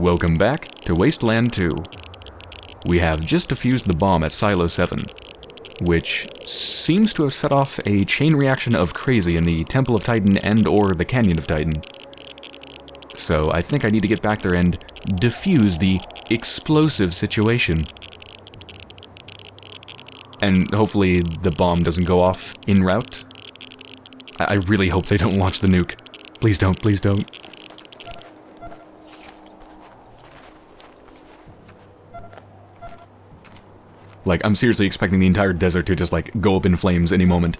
Welcome back to Wasteland 2. We have just defused the bomb at Silo 7, which seems to have set off a chain reaction of crazy in the Temple of Titan and/or the Canyon of Titan. So I think I need to get back there and defuse the explosive situation. And hopefully the bomb doesn't go off en route. I really hope they don't launch the nuke. Please don't, please don't. Like, I'm seriously expecting the entire desert to just, like, go up in flames any moment.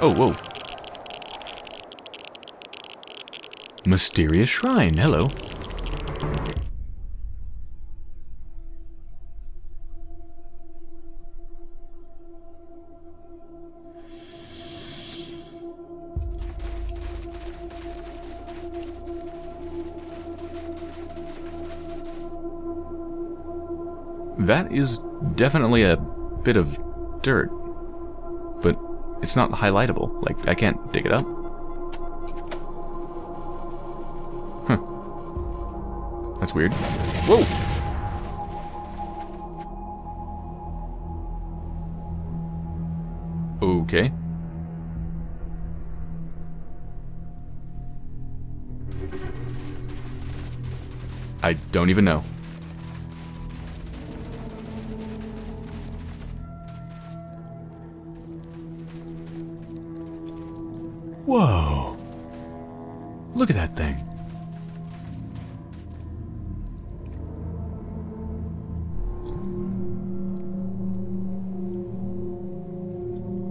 Oh, whoa. Mysterious shrine, hello. That is definitely a bit of dirt, but it's not highlightable. Like, I can't dig it up. Huh. That's weird. Whoa! Okay. I don't even know. Whoa! Look at that thing.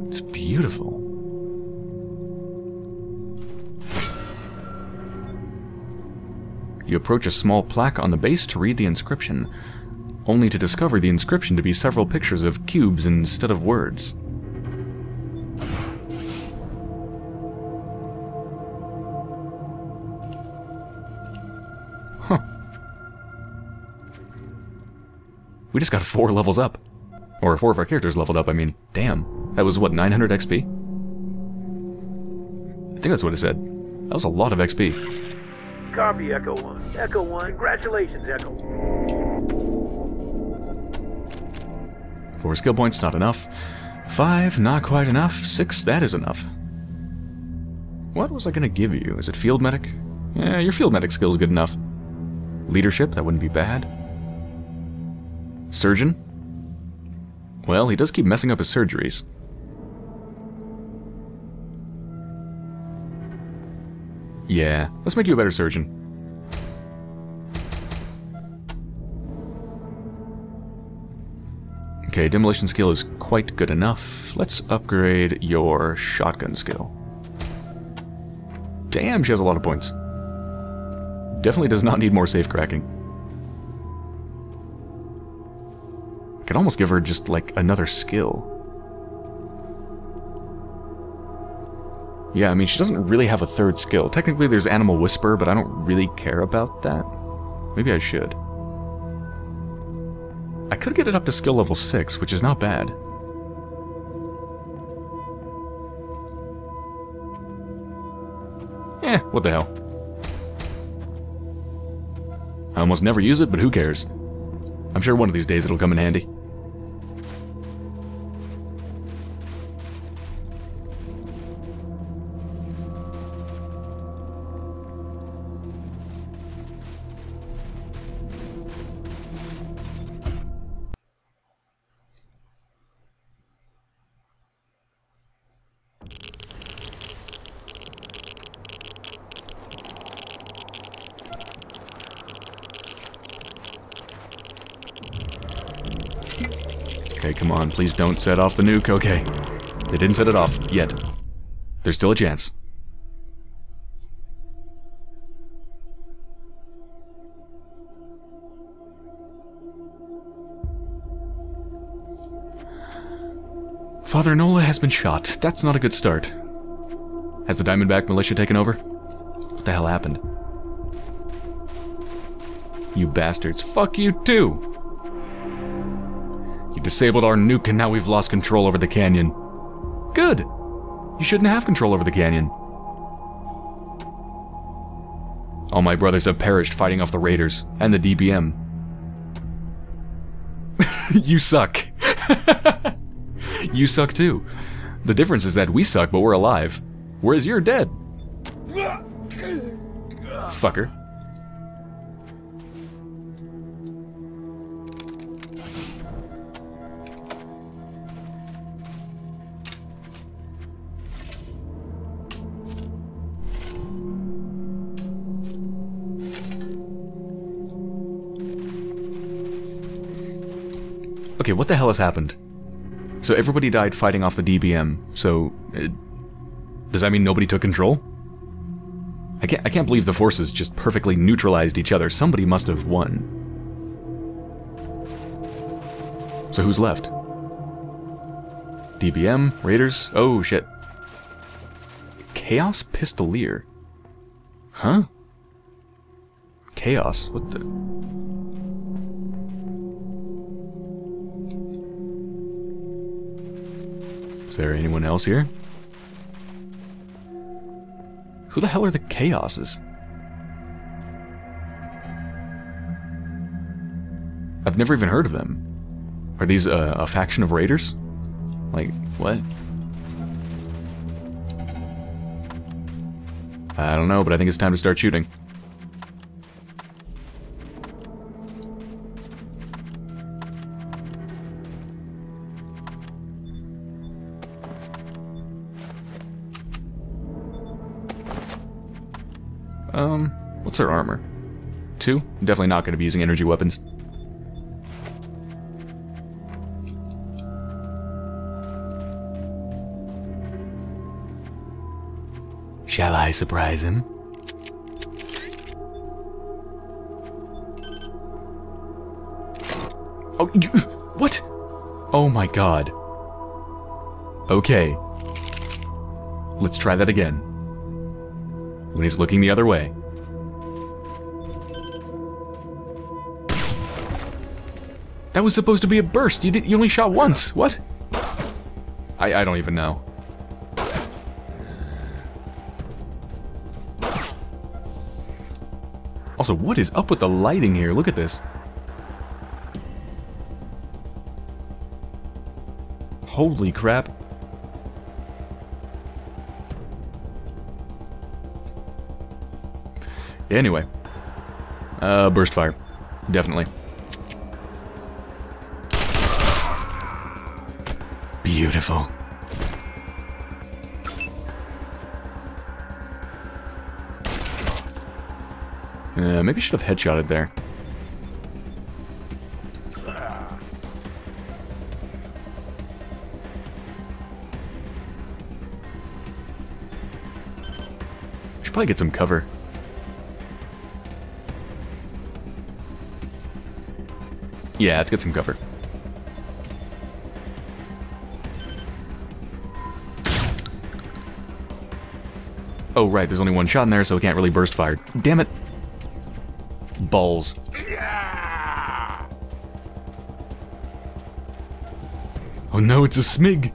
It's beautiful. You approach a small plaque on the base to read the inscription, only to discover the inscription to be several pictures of cubes instead of words. We just got 4 levels up. Or 4 of our characters leveled up, I mean. Damn. That was, what, 900 XP? I think that's what it said. That was a lot of XP. Copy, Echo 1. Echo 1, congratulations, Echo. 4 skill points, not enough. 5, not quite enough. 6, that is enough. What was I gonna give you? Is it field medic? Yeah, your field medic skill's good enough. Leadership, that wouldn't be bad. Surgeon? Well, he does keep messing up his surgeries. Yeah, let's make you a better surgeon. Okay, demolition skill is quite good enough. Let's upgrade your shotgun skill. Damn, she has a lot of points. Definitely does not need more safe cracking. Could almost give her just, like, another skill. Yeah, I mean, she doesn't really have a third skill. Technically, there's Animal Whisper, but I don't really care about that. Maybe I should. I could get it up to skill level 6, which is not bad. Eh, what the hell. I almost never use it, but who cares? I'm sure one of these days it'll come in handy. Okay, come on, please don't set off the nuke, okay. They didn't set it off, yet. There's still a chance. Father Nola has been shot. That's not a good start. Has the Diamondback Militia taken over? What the hell happened? You bastards. Fuck you too! You disabled our nuke and now we've lost control over the canyon. Good! You shouldn't have control over the canyon. All my brothers have perished fighting off the raiders and the DBM. You suck. You suck too. The difference is that we suck, but we're alive. Whereas you're dead. Fucker. Okay, what the hell has happened? So everybody died fighting off the DBM, so... does that mean nobody took control? I can't believe the forces just perfectly neutralized each other. Somebody must have won. So who's left? DBM? Raiders? Oh, shit. Chaos Pistolier? Huh? Chaos? What the... Is there anyone else here? Who the hell are the Chaoses? I've never even heard of them. Are these a faction of raiders? Like, what? I don't know, but I think it's time to start shooting. What's her armor? 2? I'm definitely not going to be using energy weapons. Shall I surprise him? Oh, you, what? Oh my god. Okay. Let's try that again. When he's looking the other way. That was supposed to be a burst. You only shot once. What? I don't even know. Also, what is up with the lighting here? Look at this. Holy crap. Anyway. Burst fire. Definitely. Beautiful. Maybe I should have headshotted there. Should probably get some cover. Yeah, let's get some cover. Oh, right, there's only one shot in there, so it can't really burst fire. Damn it. Balls. Oh no, it's a smig.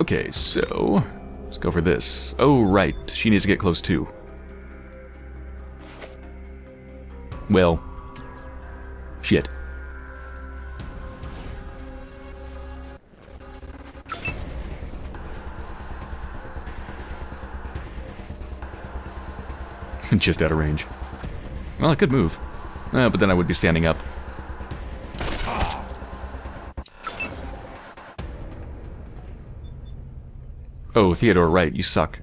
Okay, so... let's go for this. Oh, right, she needs to get close too. Well... shit. Just out of range. Well, I could move, but then I would be standing up. Oh, Theodore, right, you suck.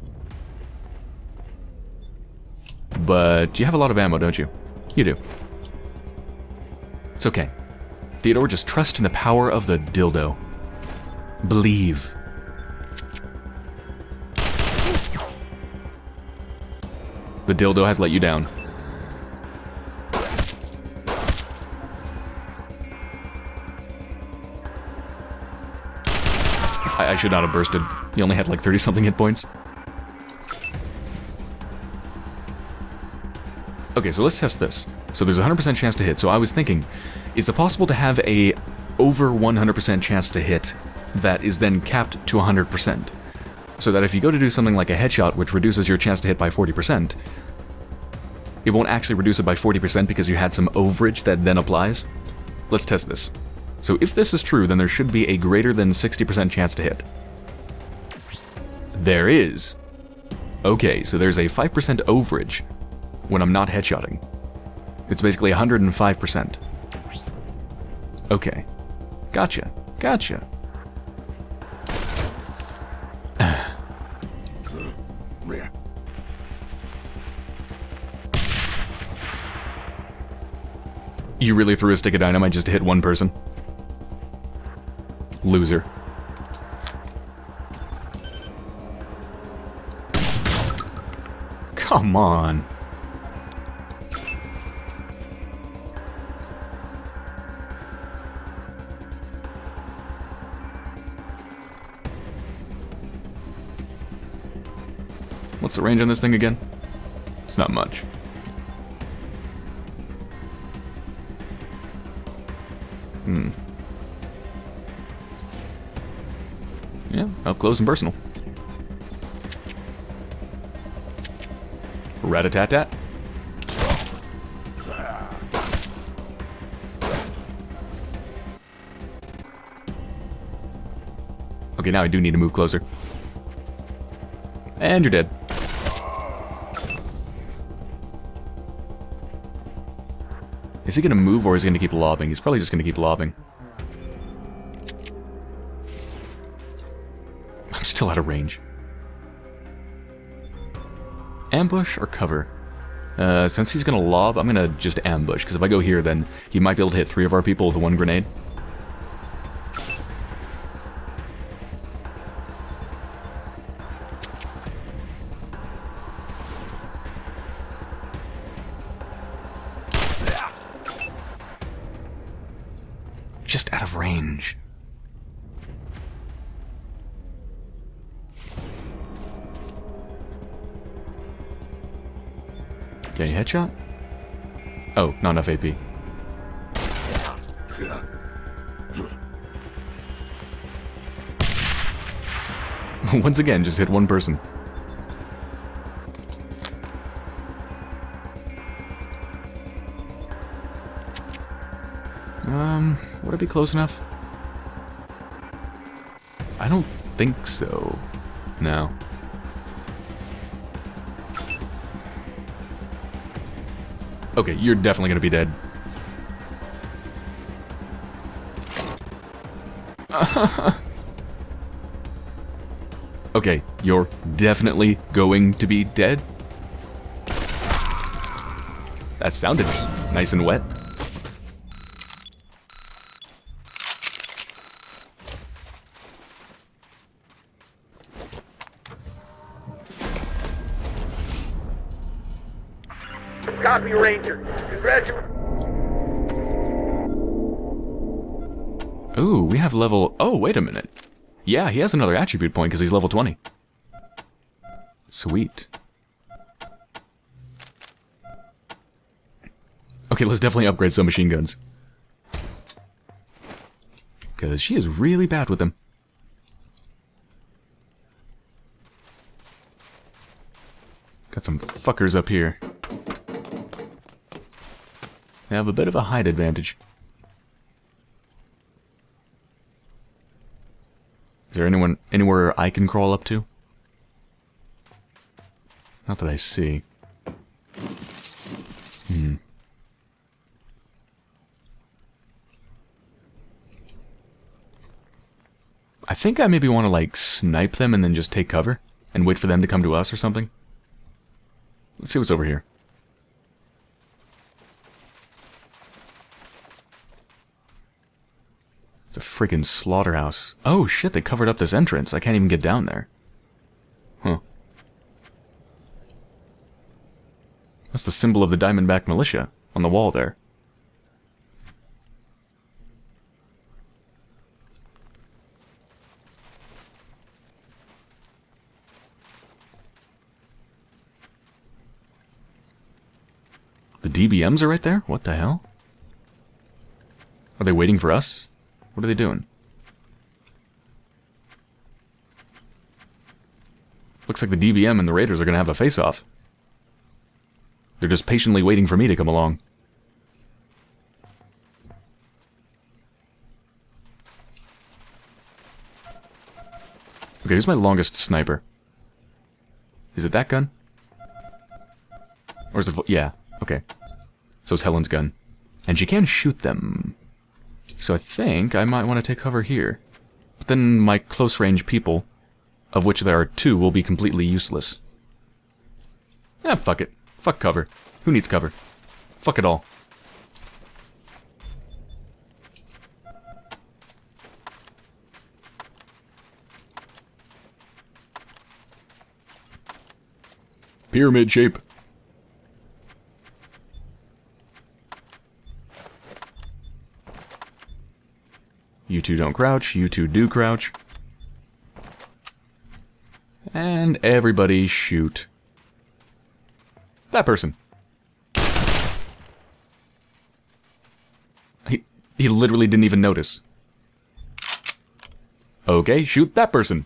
But you have a lot of ammo, don't you? You do. It's okay. Theodore, just trust in the power of the dildo. Believe. The dildo has let you down. I should not have bursted. You only had like 30-something hit points. Okay, so let's test this. So there's a 100% chance to hit. So I was thinking, is it possible to have a over 100% chance to hit that is then capped to 100%? So that if you go to do something like a headshot, which reduces your chance to hit by 40%, it won't actually reduce it by 40% because you had some overage that then applies. Let's test this. So if this is true, then there should be a greater than 60% chance to hit. There is. Okay, so there's a 5% overage when I'm not headshotting. It's basically 105%. Okay. Gotcha. Gotcha. You really threw a stick of dynamite just to hit one person? Loser. Come on. What's the range on this thing again? It's not much. Yeah, up close and personal. Rat-a-tat-tat. Okay, now I do need to move closer. And you're dead. Is he gonna move or is he gonna keep lobbing? He's probably just gonna keep lobbing. I'm still out of range. Ambush or cover? Since he's gonna lob, I'm gonna just ambush, because if I go here, then he might be able to hit three of our people with one grenade. Just out of range. Get a headshot? Oh, not enough AP. Once again, just hit one person. Would it be close enough? I don't think so. No. Okay, you're definitely gonna be dead. Okay, you're definitely going to be dead. That sounded nice and wet. Copy, Ranger. Congratulations. Ooh, we have level... Oh, wait a minute. Yeah, he has another attribute point because he's level 20. Sweet. Okay, let's definitely upgrade some machine guns. Because she is really bad with them. Got some fuckers up here. They have a bit of a height advantage. Is there anyone anywhere I can crawl up to? Not that I see. I think I maybe want to like snipe them and then just take cover and wait for them to come to us or something. Let's see what's over here. It's a freaking slaughterhouse. Oh shit, they covered up this entrance. I can't even get down there. Huh. That's the symbol of the Diamondback Militia on the wall there. DBMs are right there? What the hell? Are they waiting for us? What are they doing? Looks like the DBM and the Raiders are gonna have a face-off. They're just patiently waiting for me to come along. Okay, who's my longest sniper? Is it that gun? Or is it... yeah, okay. So it's Helen's gun. And she can shoot them. So I think I might want to take cover here. But then my close-range people, of which there are two, will be completely useless. Ah, fuck it. Fuck cover. Who needs cover? Fuck it all. Pyramid shape. You two don't crouch, you two do crouch. And everybody shoot. That person. He literally didn't even notice. Okay, shoot that person.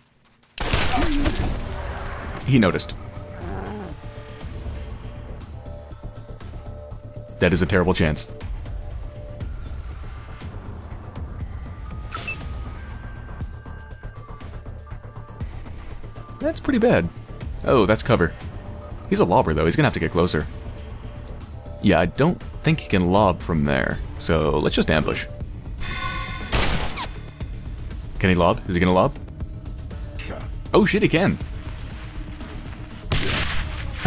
He noticed. That is a terrible chance. That's pretty bad. Oh, that's cover. He's a lobber, though. He's gonna have to get closer. Yeah, I don't think he can lob from there. So let's just ambush. Can he lob? Is he gonna lob? Oh shit, he can!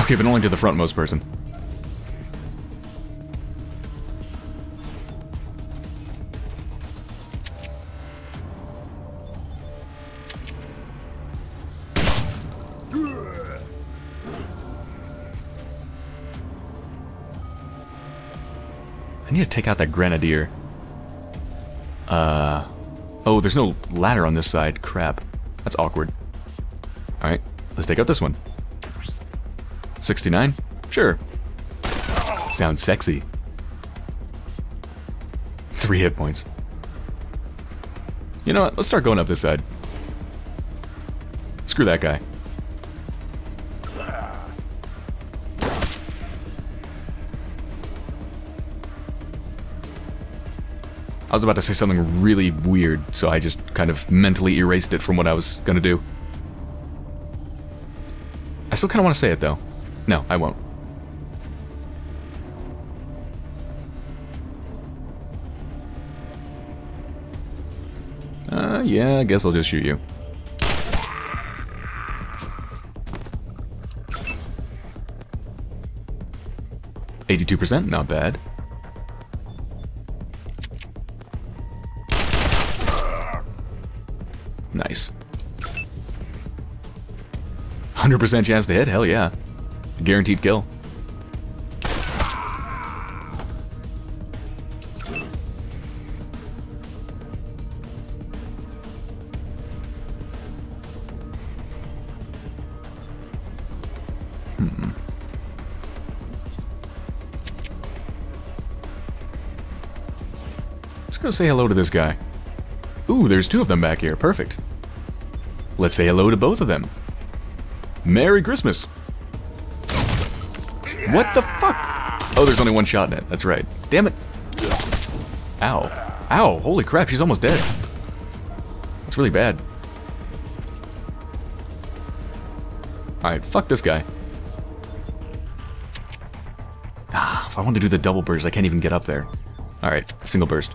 Okay, but only to the frontmost person. I need to take out that grenadier. Oh, there's no ladder on this side. Crap. That's awkward. Alright, let's take out this one. 69? Sure. Sounds sexy. 3 hit points. You know what? Let's start going up this side. Screw that guy. I was about to say something really weird, so I just kind of mentally erased it from what I was gonna do. I still kind of want to say it, though. No, I won't. Yeah, I guess I'll just shoot you. %, not bad. Nice. 100% chance to hit? Hell yeah. Guaranteed kill. Let's go say hello to this guy. Ooh, there's two of them back here. Perfect. Let's say hello to both of them. Merry Christmas! What the fuck? Oh, there's only one shot in it. That's right. Damn it. Ow. Ow, holy crap, she's almost dead. That's really bad. Alright, fuck this guy. Ah, if I wanted to do the double burst, I can't even get up there. Alright, single burst.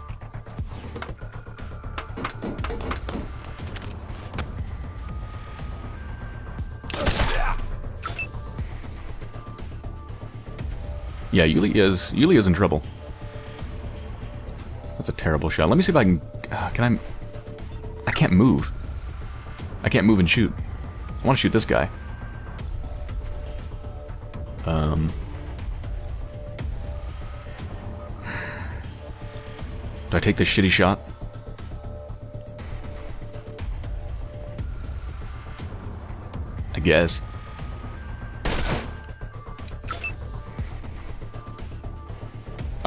Yeah, Yulia's in trouble. That's a terrible shot. Let me see if I can... I can't move. I can't move and shoot. I want to shoot this guy. Do I take this shitty shot? I guess.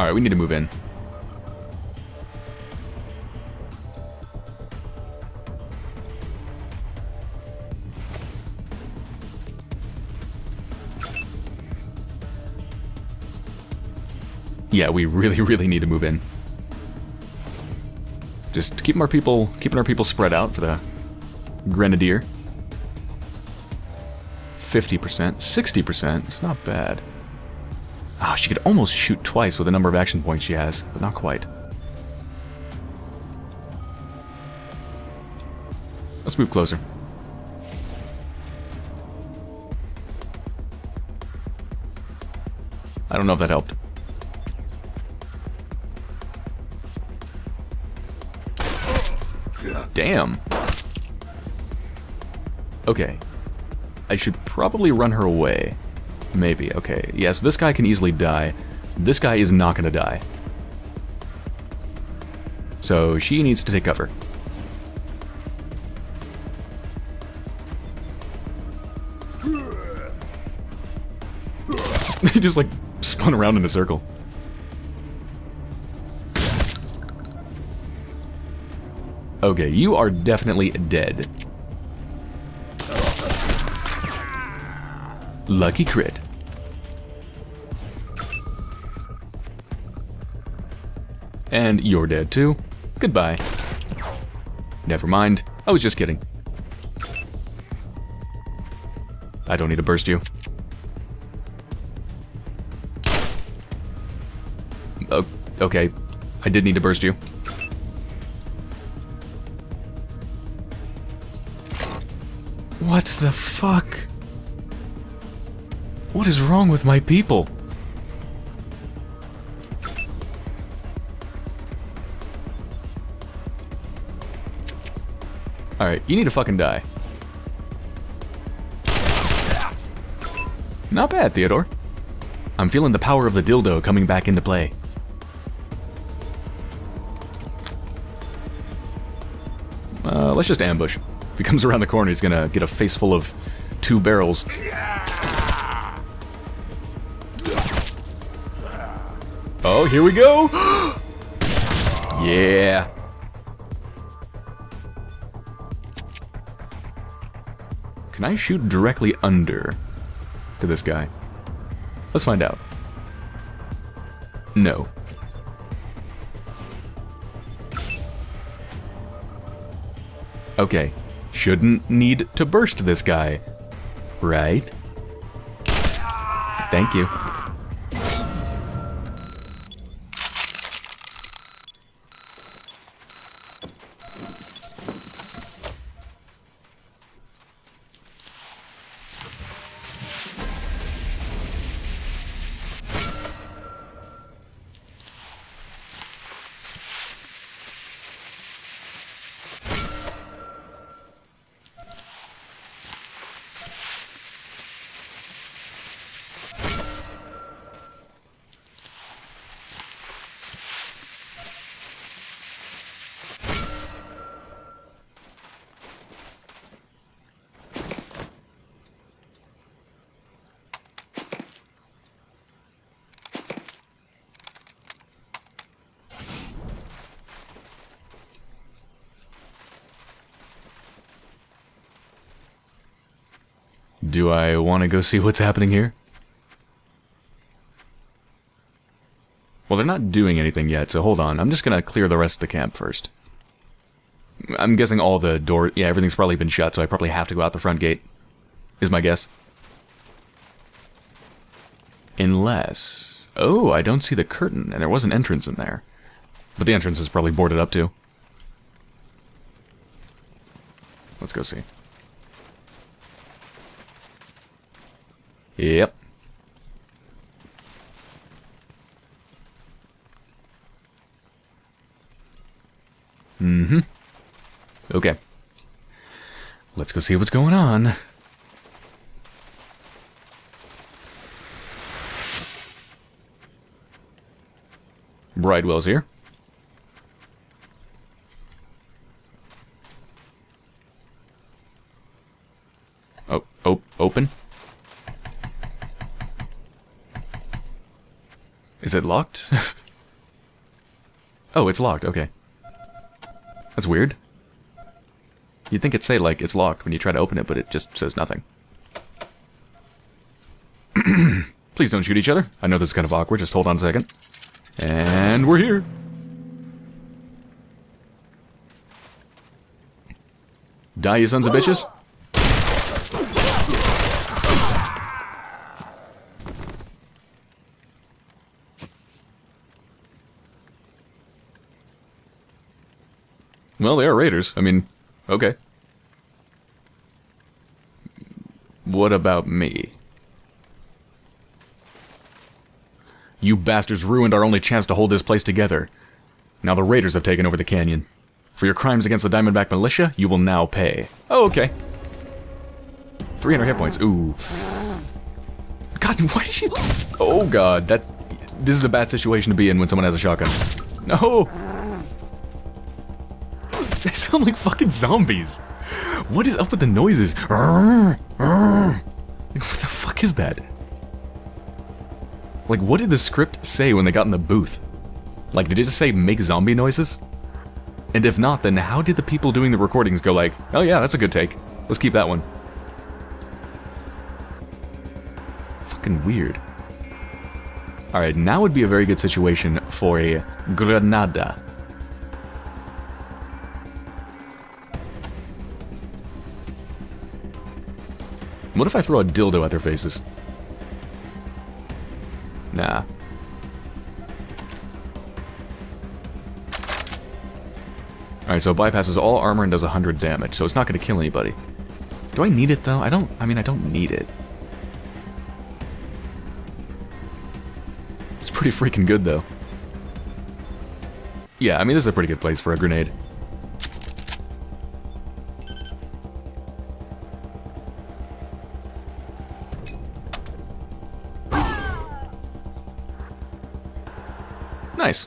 All right, we need to move in. Yeah, we really need to move in. Just keeping our people spread out for the grenadier. 50%, 60%, it's not bad. Ah, oh, she could almost shoot twice with the number of action points she has, but not quite. Let's move closer. I don't know if that helped. Damn. Okay. I should probably run her away. Maybe, okay. Yeah, so this guy can easily die. This guy is not gonna die. So she needs to take cover. He just like spun around in a circle. Okay, you are definitely dead. Lucky crit. And you're dead too. Goodbye. Never mind. I was just kidding. I don't need to burst you. Oh, okay. I did need to burst you. What the fuck? What is wrong with my people? Alright, you need to fucking die. Not bad, Theodore. I'm feeling the power of the dildo coming back into play. Let's just ambush. If he comes around the corner, he's gonna get a face full of two barrels. Oh, here we go! Yeah! Can I shoot directly under to this guy? Let's find out. No. Okay. Shouldn't need to burst this guy, right? Thank you. Do I want to go see what's happening here? Well, they're not doing anything yet, so hold on. I'm just gonna clear the rest of the camp first. I'm guessing all the doors... Yeah, everything's probably been shut, so I probably have to go out the front gate, is my guess. Unless... Oh, I don't see the curtain, and there was an entrance in there. But the entrance is probably boarded up, too. Let's go see. Yep. Mm-hmm. Okay. Let's go see what's going on. Brightwell's here. Oh, open. Is it locked? Oh, it's locked, okay. That's weird. You'd think it'd say, like, it's locked when you try to open it, but it just says nothing. Please don't shoot each other. I know this is kind of awkward, just hold on a second. And we're here! Die, you sons of bitches! Well, they are raiders. I mean, okay. What about me? You bastards ruined our only chance to hold this place together. Now the raiders have taken over the canyon. For your crimes against the Diamondback Militia, you will now pay. Oh, okay. 300 hit points. Ooh. God, why did she... Oh, God. That's... This is a bad situation to be in when someone has a shotgun. No! They sound like fucking zombies. What is up with the noises? What the fuck is that? Like, what did the script say when they got in the booth? Like, did it just say, make zombie noises? And if not, then how did the people doing the recordings go like, oh yeah, that's a good take. Let's keep that one. Fucking weird. Alright, now would be a very good situation for a grenada. What if I throw a dildo at their faces? Nah. Alright, so it bypasses all armor and does 100 damage, so it's not going to kill anybody. Do I need it, though? I don't need it. It's pretty freaking good, though. Yeah, I mean, this is a pretty good place for a grenade. Nice.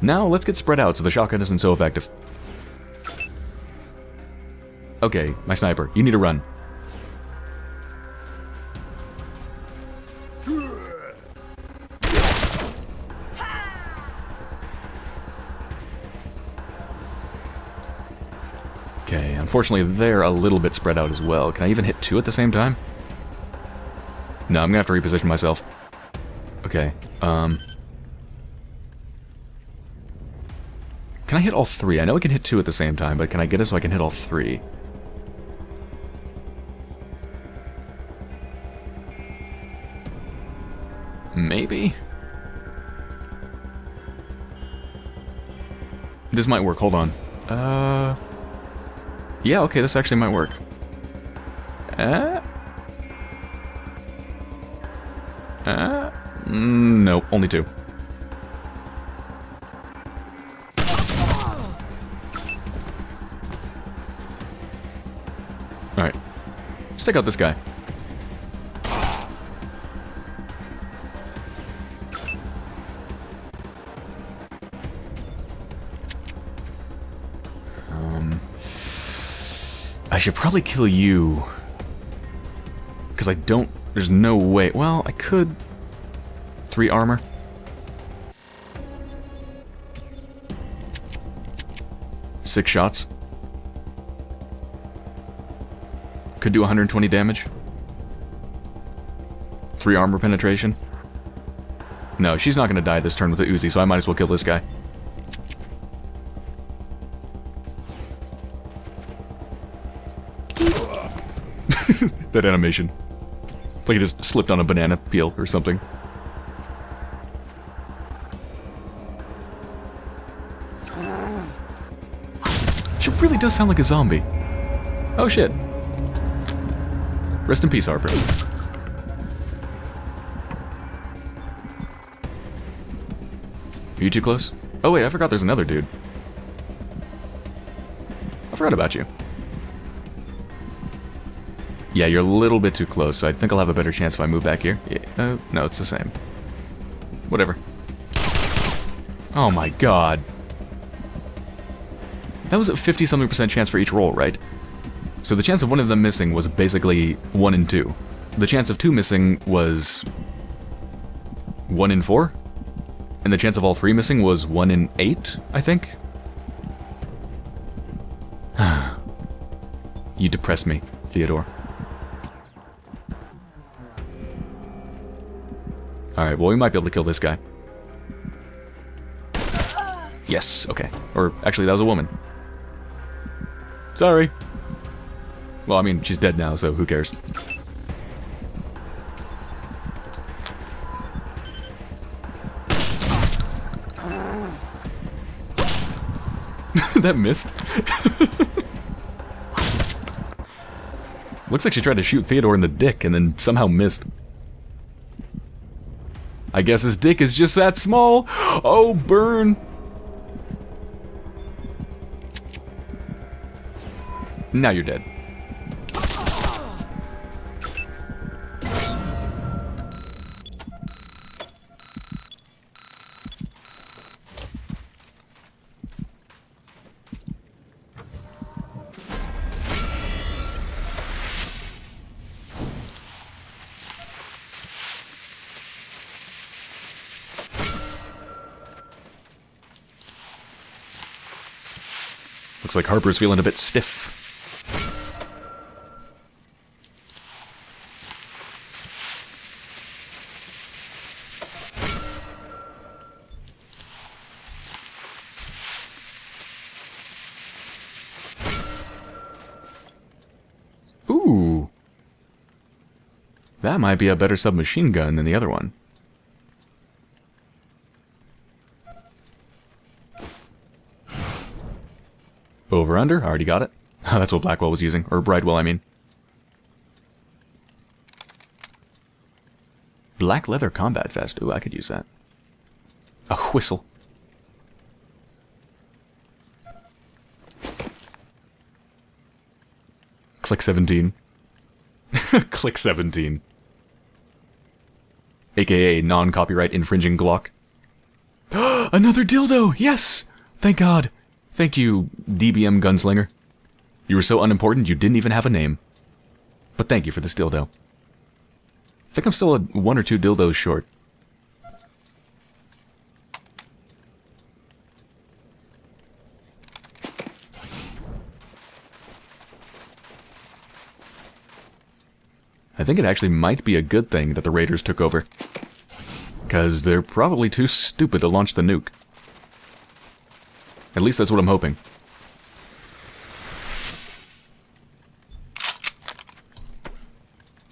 Now let's get spread out so the shotgun isn't so effective. Okay, my sniper, you need to run. Okay, unfortunately they're a little bit spread out as well. Can I even hit two at the same time? No, I'm gonna have to reposition myself. Okay, can I hit all three? I know I can hit two at the same time, but can I get it so I can hit all three? Maybe? This might work, hold on. Yeah, okay, this actually might work. Nope, only two. Alright. Let's take out this guy. I should probably kill you. Because I don't... There's no way... Well, I could... 3 armor. Six shots. Could do 120 damage. 3 armor penetration. No, she's not gonna die this turn with the Uzi, so I might as well kill this guy. That animation. It's like it just slipped on a banana peel or something. Really does sound like a zombie. Oh shit. Rest in peace, Harper. Are you too close? Oh wait, I forgot there's another dude. I forgot about you. Yeah, you're a little bit too close, so I think I'll have a better chance if I move back here. Yeah. No, it's the same. Whatever. Oh my god. That was a 50-something% chance for each roll, right? So the chance of one of them missing was basically 1 in 2. The chance of 2 missing was... 1 in 4? And the chance of all three missing was 1 in 8, I think? You depress me, Theodore. Alright, well, we might be able to kill this guy. Yes, okay. Or, actually, that was a woman. Sorry. Well, I mean, she's dead now, so who cares? That missed. Looks like she tried to shoot Theodore in the dick and then somehow missed. I guess his dick is just that small. Oh, burn. Now you're dead. Looks like Harper's feeling a bit stiff. Ooh. That might be a better submachine gun than the other one. Over under, I already got it. That's what Blackwell was using, or Brightwell, I mean. Black leather combat vest. Ooh, I could use that. A whistle. Click 17. Click 17. AKA non-copyright infringing Glock. Another dildo! Yes! Thank God. Thank you, DBM Gunslinger. You were so unimportant you didn't even have a name. But thank you for this dildo. I think I'm still 1 or 2 dildos short. I think it actually might be a good thing that the Raiders took over. 'Cause they're probably too stupid to launch the nuke. At least that's what I'm hoping.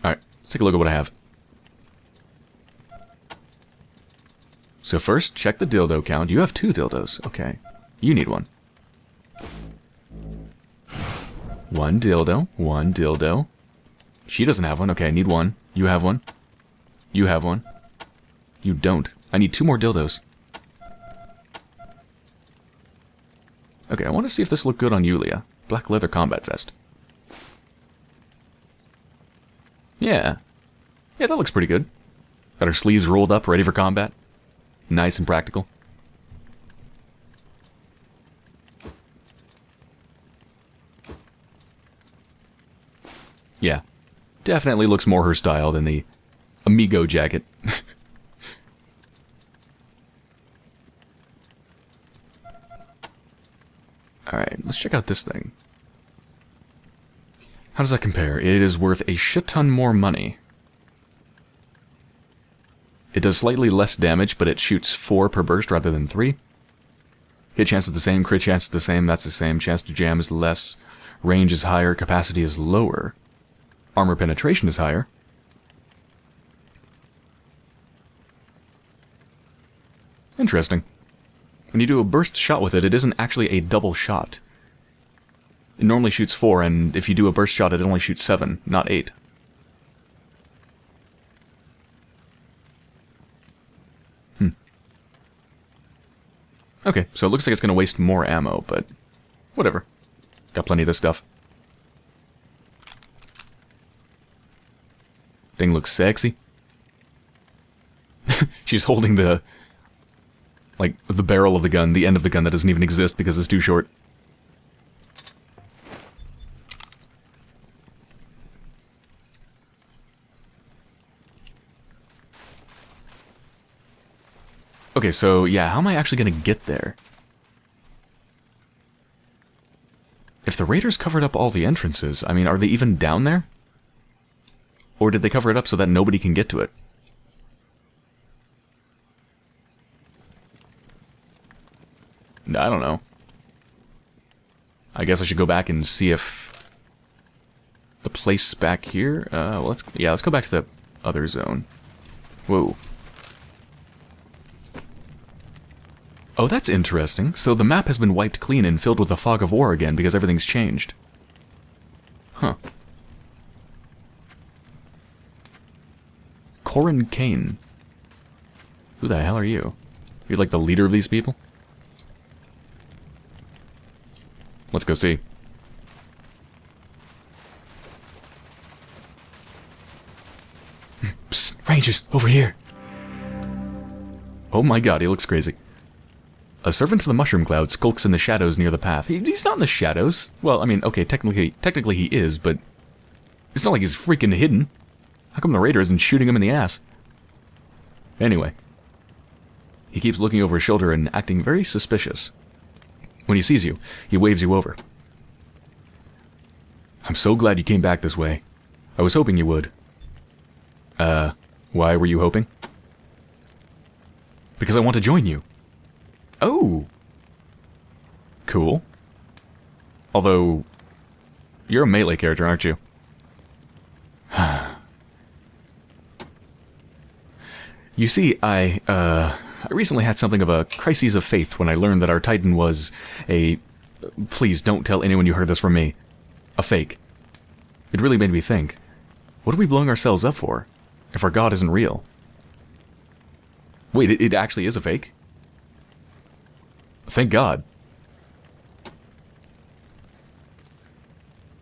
Alright, let's take a look at what I have. So first, check the dildo count. You have 2 dildos. Okay. You need one. 1 dildo. 1 dildo. She doesn't have one. Okay, I need 1. You have 1. You have 1. You don't. I need 2 more dildos. Okay, I want to see if this looked good on Yulia. Black leather combat vest. Yeah. Yeah, that looks pretty good. Got her sleeves rolled up, ready for combat. Nice and practical. Yeah. Definitely looks more her style than the Amigo jacket. Alright, let's check out this thing. How does that compare? It is worth a shit ton more money. It does slightly less damage, but it shoots 4 per burst rather than 3. Hit chance is the same, crit chance is the same, that's the same. Chance to jam is less, range is higher, capacity is lower. Armor penetration is higher. Interesting. When you do a burst shot with it, it isn't actually a double shot. It normally shoots 4, and if you do a burst shot, it only shoots 7, not 8. Okay, so it looks like it's going to waste more ammo, but whatever. Got plenty of this stuff. Thing looks sexy. She's holding the... like, the barrel of the gun, the end of the gun that doesn't even exist because it's too short. Okay, so yeah, how am I actually going to get there? If the raiders covered up all the entrances, I mean, are they even down there? Or did they cover it up so that nobody can get to it? I don't know. I guess I should go back and see if the place back here... well, let's go back to the other zone. Whoa. Oh, that's interesting. So the map has been wiped clean and filled with a fog of war again because everything's changed. Huh. Corran Cain. Who the hell are you? You're like the leader of these people? Let's go see. Psst, Rangers, over here! Oh my god, he looks crazy. A servant of the mushroom cloud skulks in the shadows near the path. He's not in the shadows. Well, I mean, okay, technically he is, but... it's not like he's freaking hidden. How come the raider isn't shooting him in the ass? Anyway. He keeps looking over his shoulder and acting very suspicious. When he sees you, he waves you over. I'm so glad you came back this way. I was hoping you would. Why were you hoping? Because I want to join you. Oh! Cool. Although, you're a melee character, aren't you? You see, I recently had something of a crisis of faith when I learned that our Titan was a... please don't tell anyone you heard this from me. A fake. It really made me think, what are we blowing ourselves up for, if our god isn't real? Wait, it actually is a fake? Thank God.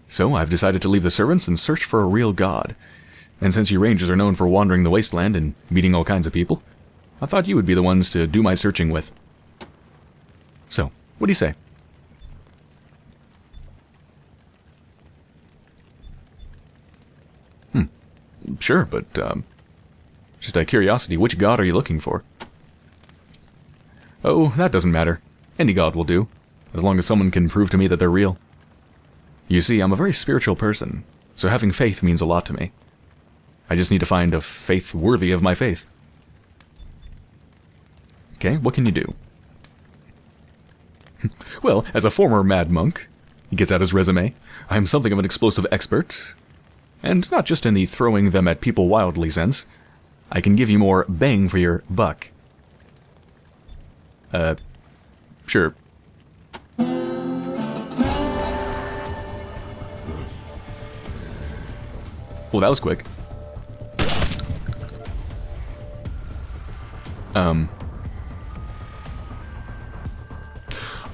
So I've decided to leave the servants and search for a real god. And since you Rangers are known for wandering the wasteland and meeting all kinds of people, I thought you would be the ones to do my searching with. So, what do you say? Sure, but, just out of curiosity, which god are you looking for? Oh, that doesn't matter. Any god will do, as long as someone can prove to me that they're real. You see, I'm a very spiritual person, so having faith means a lot to me. I just need to find a faith worthy of my faith. Okay, what can you do? Well, as a former mad monk, he gets out his resume, I am something of an explosive expert, and not just in the throwing them at people wildly sense, I can give you more bang for your buck. Sure. Well, that was quick.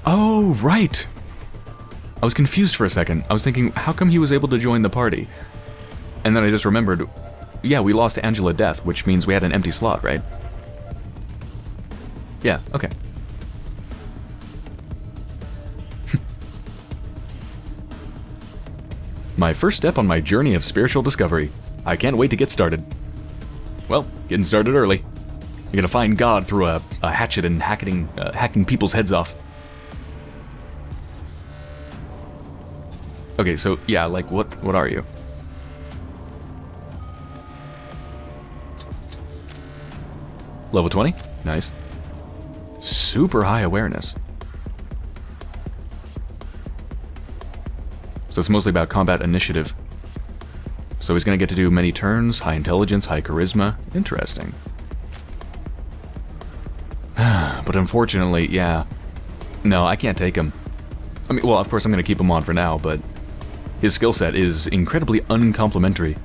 Oh, right! I was confused for a second. I was thinking, how come he was able to join the party? And then I just remembered, yeah, we lost Angela Death, which means we had an empty slot, right? Yeah, okay. My first step on my journey of spiritual discovery. I can't wait to get started. Well, getting started early. You're gonna find God through a hatchet and hacking people's heads off. Okay, so, yeah, like, what are you? Level 20? Nice. Super high awareness. So it's mostly about combat initiative. So he's gonna get to do many turns, high intelligence, high charisma. Interesting. But unfortunately, yeah. No, I can't take him. I mean, well, of course I'm gonna keep him on for now, but... his skill set is incredibly uncomplimentary.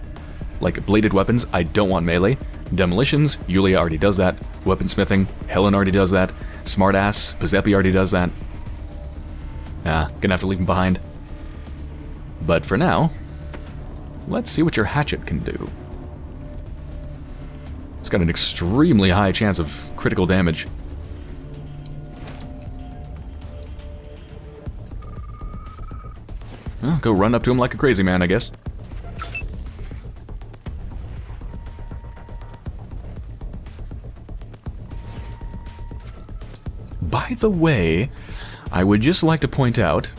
Like bladed weapons, I don't want melee. Demolitions, Yulia already does that. Weaponsmithing, Helen already does that. Smartass, Pazepi already does that. Nah, gonna have to leave him behind. But for now, let's see what your hatchet can do. It's got an extremely high chance of critical damage. Well, go run up to him like a crazy man, I guess. by the way, I would just like to point out,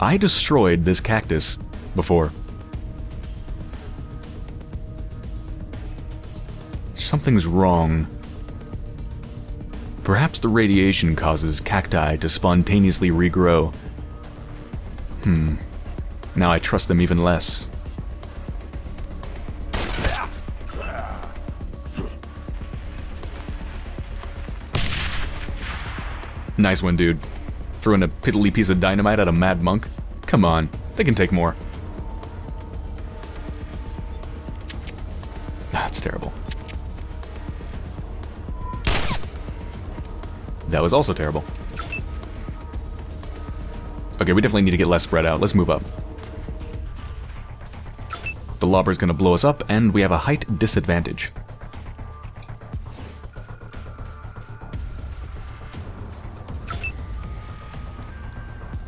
I destroyed this cactus before. Something's wrong. Perhaps the radiation causes cacti to spontaneously regrow. Now I trust them even less. Nice one, dude. Throwing a piddly piece of dynamite at a mad monk? Come on, they can take more. That's terrible. That was also terrible. Okay, we definitely need to get less spread out. Let's move up. The lobber's gonna blow us up, and we have a height disadvantage.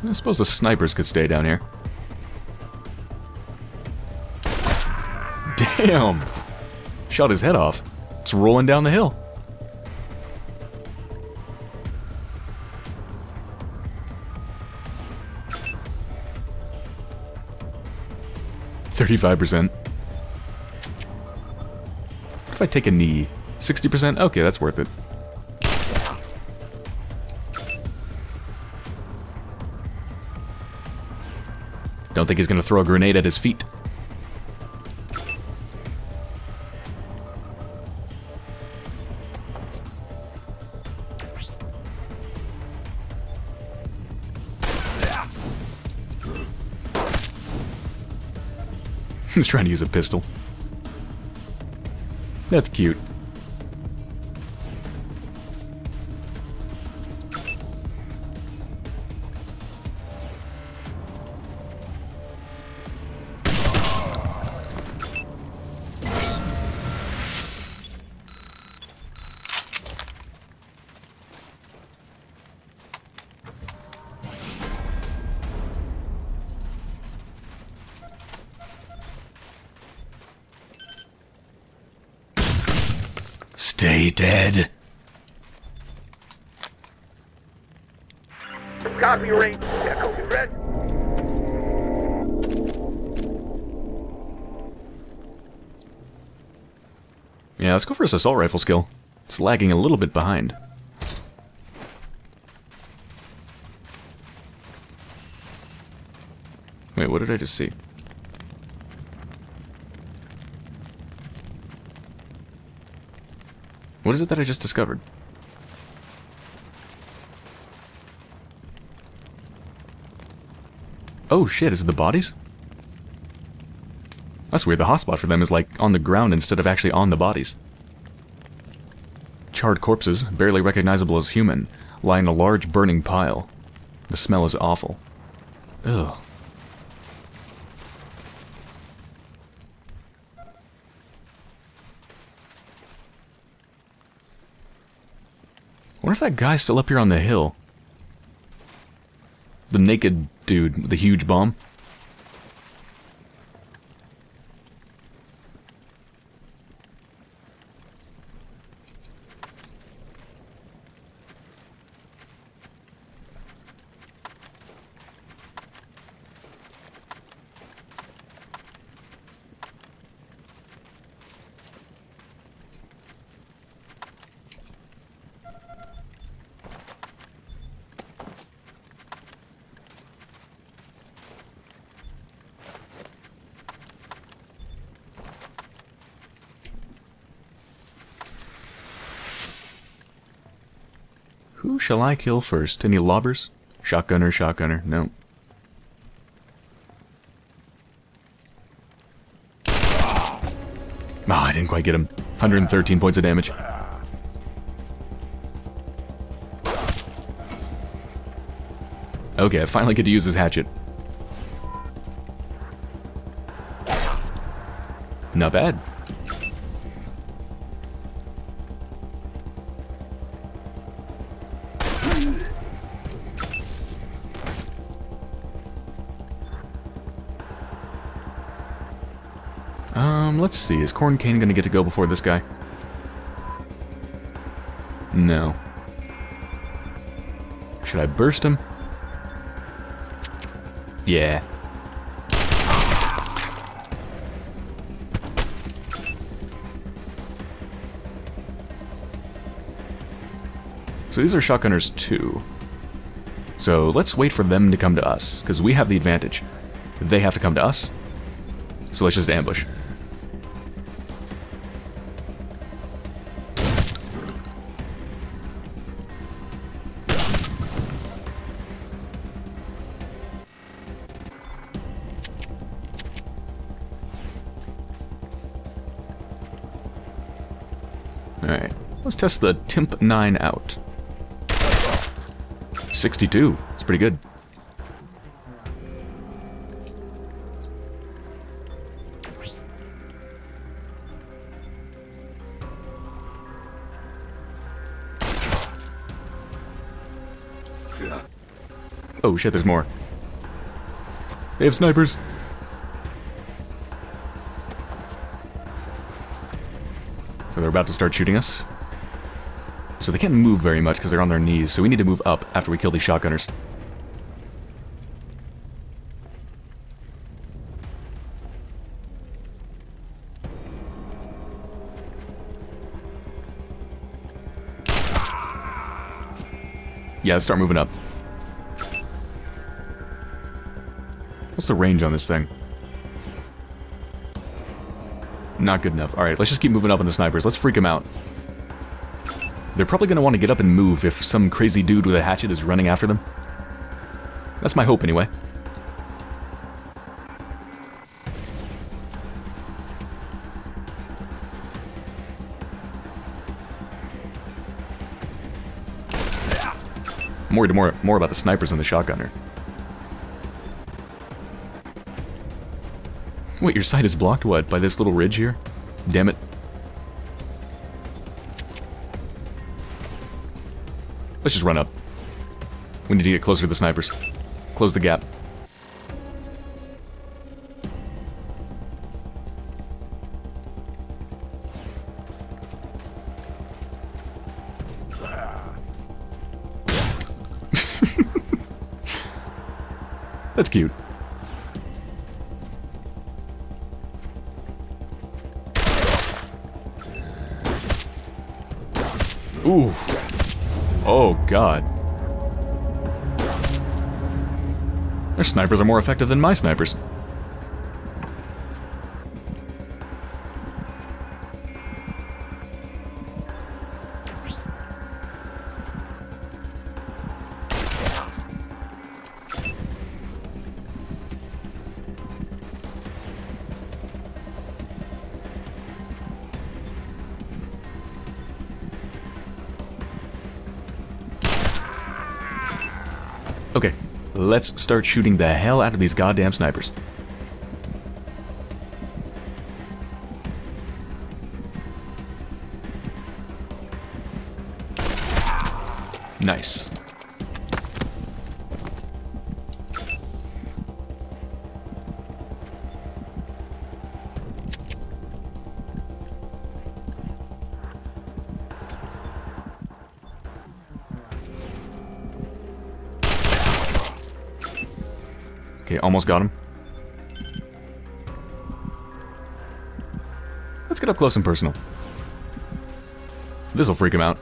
I suppose the snipers could stay down here. Damn! Shot his head off. It's rolling down the hill. %. If I take a knee, 60%? Okay, that's worth it. Don't think he's gonna throw a grenade at his feet. He's trying to use a pistol. That's cute. Stay dead. Copy range. Echo red. Yeah, let's go for his assault rifle skill. It's lagging a little bit behind. Wait, what did I just see? What is it that I just discovered? Oh shit, is it the bodies? That's weird, the hotspot for them is like on the ground instead of actually on the bodies. Charred corpses, barely recognizable as human, lie in a large burning pile. The smell is awful. Ugh. I wonder if that guy's still up here on the hill. The naked dude with the huge bomb. Who shall I kill first? Any lobbers? Shotgunner, shotgunner, no. Ah, I didn't quite get him. 113 points of damage. Okay, I finally get to use his hatchet. Not bad. Let's see, is Corran Cain gonna get to go before this guy? No. Should I burst him? Yeah. So these are shotgunners too. So let's wait for them to come to us, because we have the advantage. They have to come to us. So let's just ambush. Alright, let's test the TMP-9 out. 62, it's pretty good. Oh shit, there's more. They have snipers. So they're about to start shooting us. So they can't move very much because they're on their knees, so we need to move up after we kill these shotgunners. Yeah, let's start moving up. What's the range on this thing? Not good enough. Alright, let's just keep moving up on the snipers. Let's freak them out. They're probably going to want to get up and move if some crazy dude with a hatchet is running after them. That's my hope, anyway. I'm worried more about the snipers than the shotgunner. Wait, your sight is blocked, what, by this little ridge here? Damn it. Let's just run up. We need to get closer to the snipers. Close the gap. That's cute. Ooh. Oh, God. Their snipers are more effective than my snipers. Okay, let's start shooting the hell out of these goddamn snipers. Nice. Okay, almost got him. Let's get up close and personal. This'll freak him out.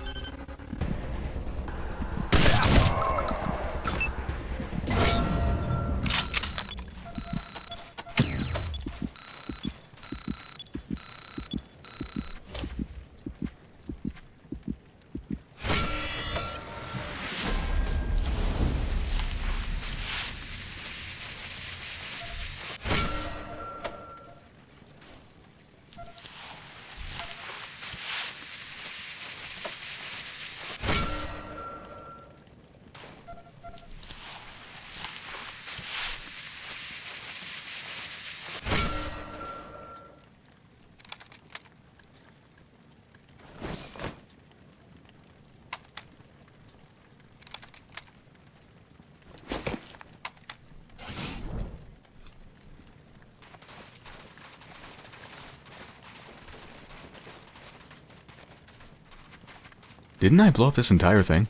Didn't I blow up this entire thing?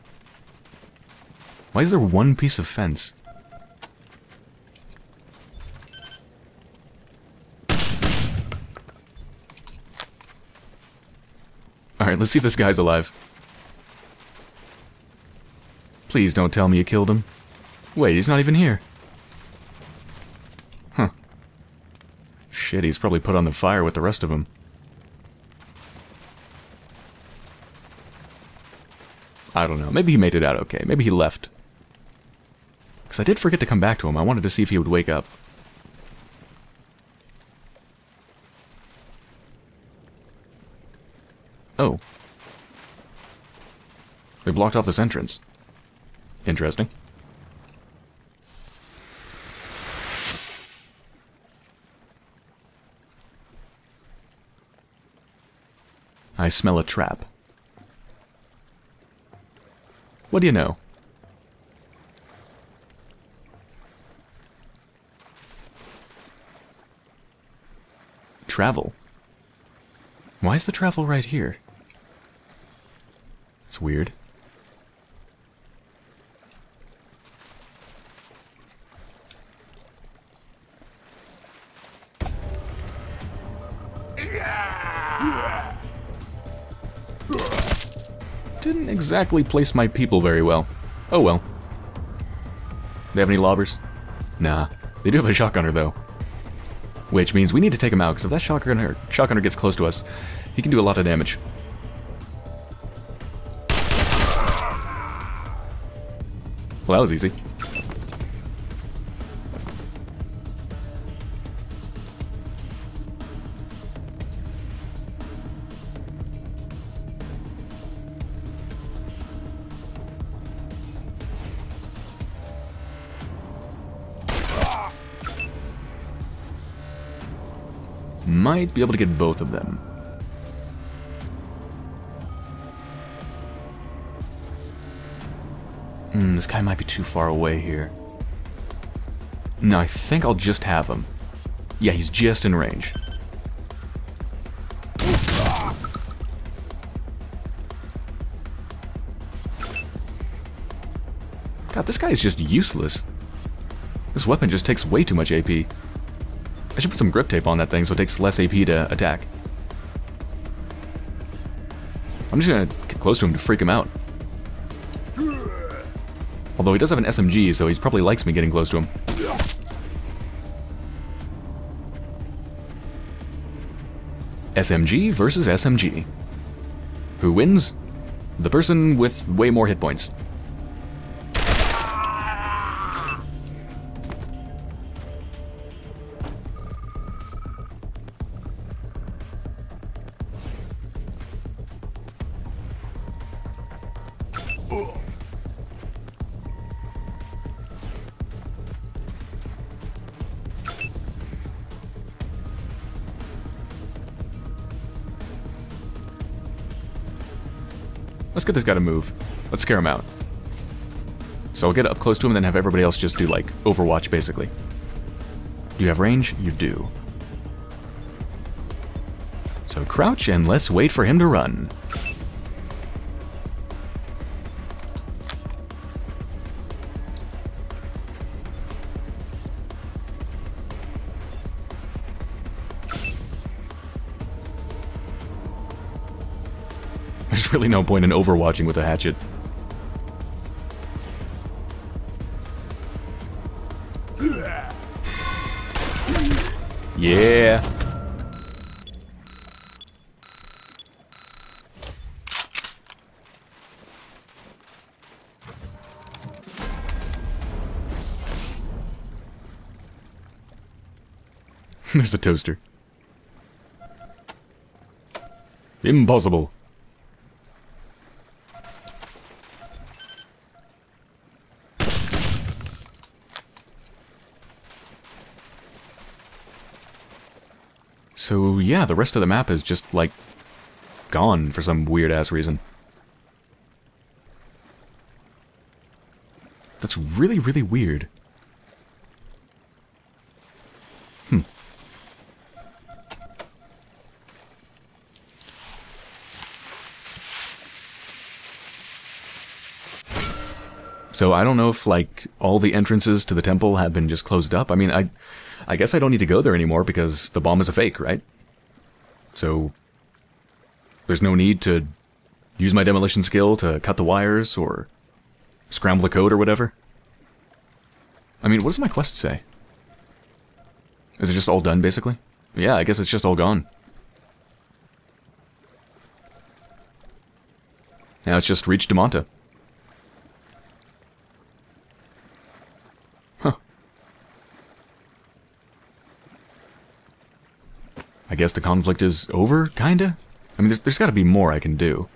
Why is there one piece of fence? Alright, let's see if this guy's alive. Please don't tell me you killed him. Wait, he's not even here. Huh. Shit, he's probably put on the fire with the rest of them. I don't know. Maybe he made it out okay. Maybe he left. Because I did forget to come back to him. I wanted to see if he would wake up. Oh. They blocked off this entrance. Interesting. I smell a trap. What do you know? Travel. Why is the travel right here? It's weird. Didn't exactly place my people very well. Oh well. They have any lobbers? Nah. They do have a shotgunner though. Which means we need to take him out, because if that shotgunner gets close to us, he can do a lot of damage. Well, that was easy. Might be able to get both of them. This guy might be too far away here. No, I think I'll just have him. Yeah, he's just in range. God, this guy is just useless. This weapon just takes way too much AP. I should put some grip tape on that thing so it takes less AP to attack. I'm just gonna get close to him to freak him out. Although he does have an SMG, so he probably likes me getting close to him. SMG versus SMG. Who wins? The person with way more hit points. Let's get this guy to move. Let's scare him out. So I'll get up close to him and then have everybody else just do, like, Overwatch, basically. Do you have range? You do. So crouch and let's wait for him to run. There's really no point in overwatching with a hatchet. Yeah. There's a toaster. Impossible. So yeah, the rest of the map is just, like, gone for some weird-ass reason. That's really, really weird. So I don't know if, like, all the entrances to the temple have been just closed up. I mean, I guess I don't need to go there anymore because the bomb is a fake, right? So there's no need to use my demolition skill to cut the wires or scramble the code or whatever. I mean, what does my quest say? Is it just all done, basically? Yeah, I guess it's just all gone. Now it's just reached Demanta. Huh. I guess the conflict is over, kinda? I mean, there's gotta be more I can do.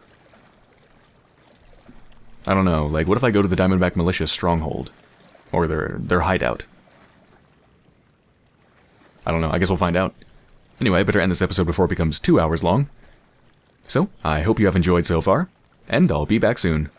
I don't know, like, what if I go to the Diamondback Militia stronghold? Or their hideout? I don't know, I guess we'll find out. Anyway, I better end this episode before it becomes 2 hours long. So, I hope you have enjoyed so far, and I'll be back soon.